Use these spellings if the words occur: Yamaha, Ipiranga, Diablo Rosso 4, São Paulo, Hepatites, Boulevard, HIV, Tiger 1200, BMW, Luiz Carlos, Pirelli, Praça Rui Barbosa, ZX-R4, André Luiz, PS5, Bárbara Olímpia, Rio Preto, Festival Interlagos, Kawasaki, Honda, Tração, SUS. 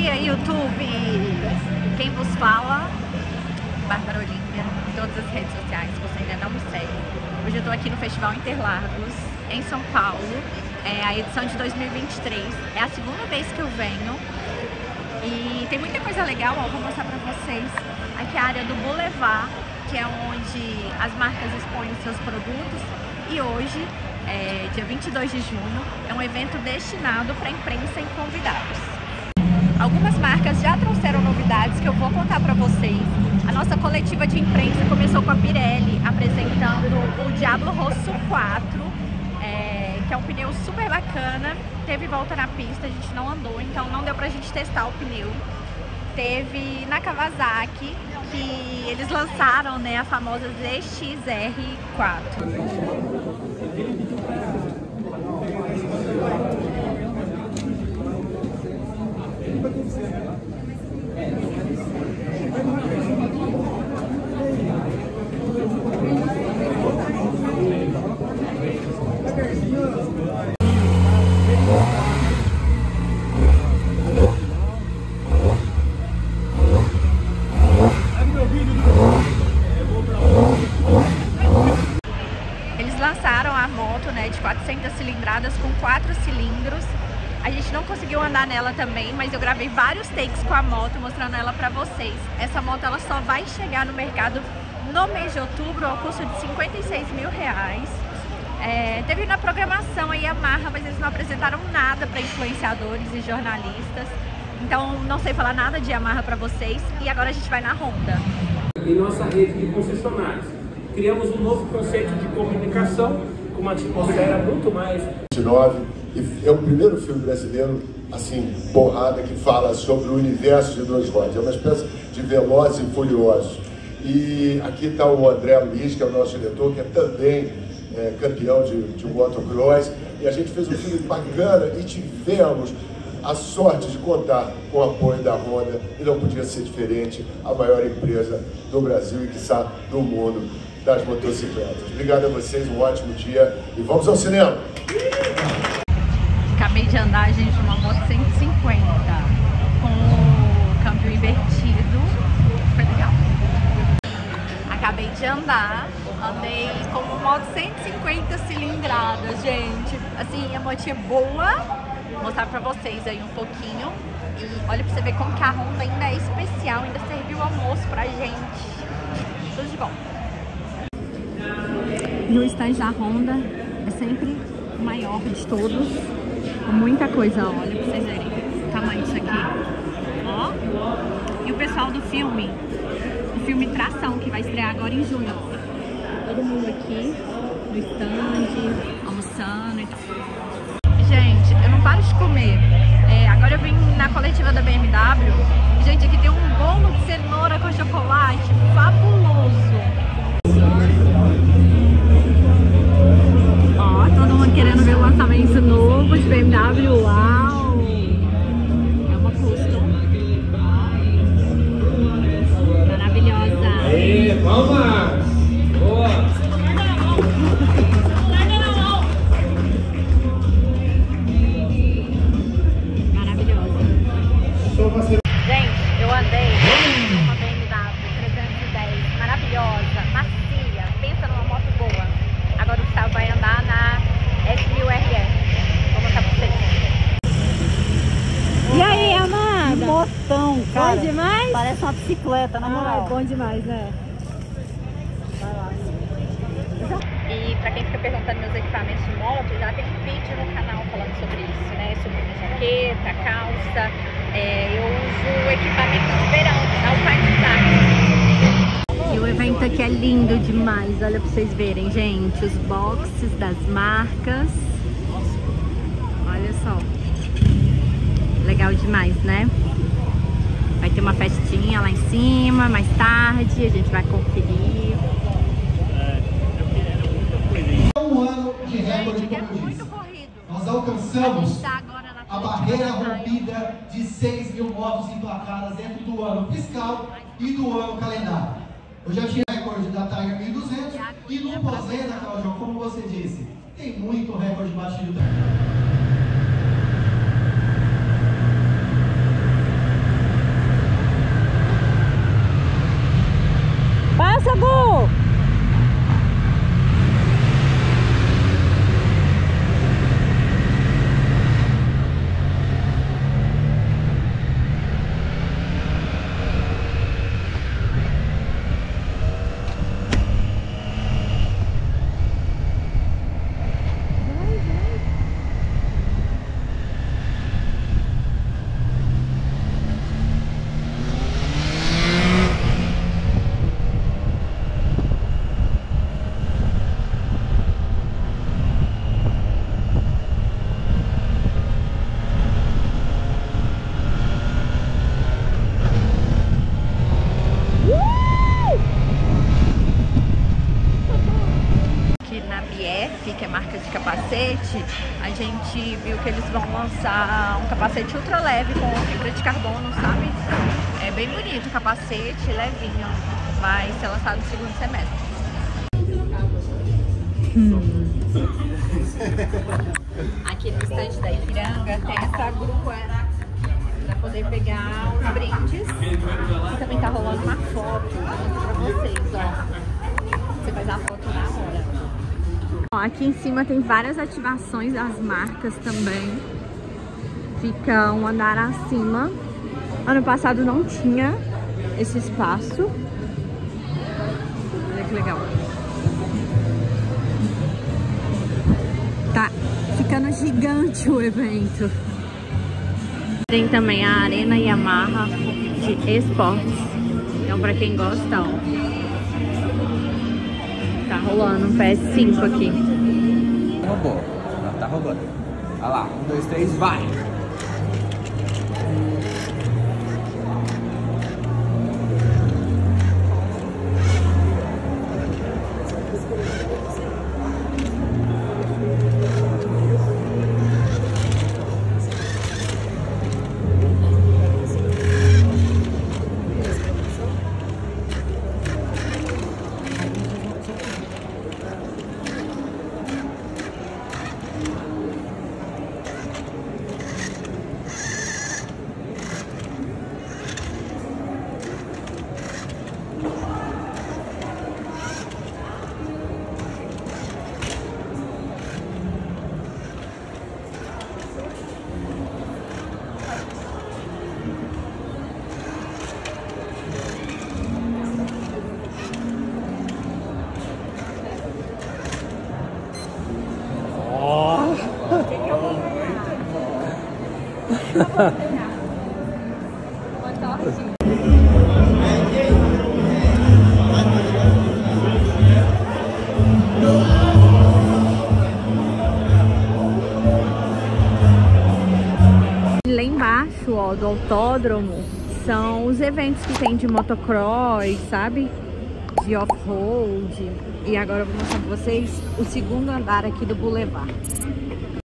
dia, YouTube! Quem vos fala? Bárbara Olímpia, em todas as redes sociais, se você ainda não me segue. Hoje eu tô aqui no Festival Interlagos, em São Paulo. É a edição de 2023, é a segunda vez que eu venho. E tem muita coisa legal, ó, vou mostrar pra vocês. Aqui é a área do Boulevard, que é onde as marcas expõem os seus produtos. E hoje, dia 22 de junho, é um evento destinado para imprensa e convidados. Algumas marcas já trouxeram novidades que eu vou contar para vocês. A nossa coletiva de imprensa começou com a Pirelli apresentando o Diablo Rosso 4, que é um pneu super bacana. Teve volta na pista, a gente não andou, então não deu pra gente testar o pneu. Teve na Kawasaki, que eles lançaram, né, a famosa ZX-R4. Eles lançaram a moto, né, de 400 cilindradas com 4 cilindros. A gente não conseguiu andar nela também, mas eu gravei vários takes com a moto, mostrando ela pra vocês. Essa moto, ela só vai chegar no mercado no mês de outubro, ao custo de R$56 mil. Teve na programação a Yamaha, mas eles não apresentaram nada para influenciadores e jornalistas. Então, não sei falar nada de Yamaha pra vocês. E agora a gente vai na Honda. Em nossa rede de concessionários, criamos um novo conceito de comunicação, com uma atmosfera muito mais... É o primeiro filme brasileiro, assim, porrada, que fala sobre o universo de dois rodas. É uma espécie de Velozes e Furiosos. E aqui está o André Luiz, que é o nosso diretor, que é também campeão de motocross. E a gente fez um filme bacana e tivemos a sorte de contar com o apoio da Honda. E não podia ser diferente, a maior empresa do Brasil e, quiçá, do mundo das motocicletas. Obrigado a vocês, um ótimo dia e vamos ao cinema! Acabei de andar, gente, numa moto 150 com o câmbio invertido, foi legal. Acabei de andar, andei com uma moto 150 cilindradas, gente. Assim, a moto é boa, vou mostrar pra vocês aí um pouquinho. E olha pra você ver como que a Honda ainda é especial, ainda serviu almoço pra gente. Tudo de bom. No stand da Honda é sempre o maior de todos, muita coisa, olha pra vocês verem o tamanho disso aqui, ó. E o pessoal do filme, o filme Tração, que vai estrear agora em junho, todo mundo aqui no stand, almoçando e tal. Gente, eu não paro de comer, agora eu vim na coletiva da BMW, gente, aqui tem um bolo de cenoura com chocolate, fabuloso. Querendo ver o lançamento novo de BMW, uau! É uma custom. Maravilhosa! Aê, palmas! Boa! Maravilhosa! Gente, eu andei com uma BMW 310, maravilhosa, macia, pensa numa moto boa. Agora o Gustavo vai andar na... Vou mostrar pra vocês. E aí, amada? Que motão, cara. Bom demais? Parece uma bicicleta, na moral. É bom demais, né? Vai lá. E pra quem fica perguntando meus equipamentos de moto, já tem um vídeo no canal falando sobre isso, né? Sobre minha jaqueta, calça. Eu uso equipamento de verão, da Alpine Design. E o evento aqui é lindo demais. Olha pra vocês verem, gente. Os boxes das marcas. Olha só, legal demais, né? Vai ter uma festinha lá em cima, mais tarde, a gente vai conferir. É um ano de recorde, gente, como eu disse. Corrido. Nós alcançamos a barreira rompida de 6 mil motos emplacadas dentro do ano fiscal e do ano calendário. Eu já tinha recorde da Tiger 1200 e no Posenda, Claudio, como você disse, tem muito recorde batido. flexível, que eles vão lançar um capacete ultra leve com fibra de carbono, sabe? É bem bonito o capacete, levinho, vai ser lançado no segundo semestre. Aqui no estande da Ipiranga tem essa grua pra poder pegar os brindes. E também tá rolando uma foto pra vocês, ó. Você faz a foto na hora. Ó, aqui em cima tem várias ativações das marcas também. Fica um andar acima. Ano passado não tinha esse espaço. Olha que legal. Tá ficando gigante o evento. Tem também a Arena Yamaha de esportes. Então pra quem gosta, ó, tá rolando um PS5 aqui. Robô, ela tá roubando. Olha lá, 1, 2, 3, vai! Lá embaixo, ó, do autódromo são os eventos que tem de motocross, sabe? De off-road. E agora eu vou mostrar pra vocês o segundo andar aqui do Boulevard.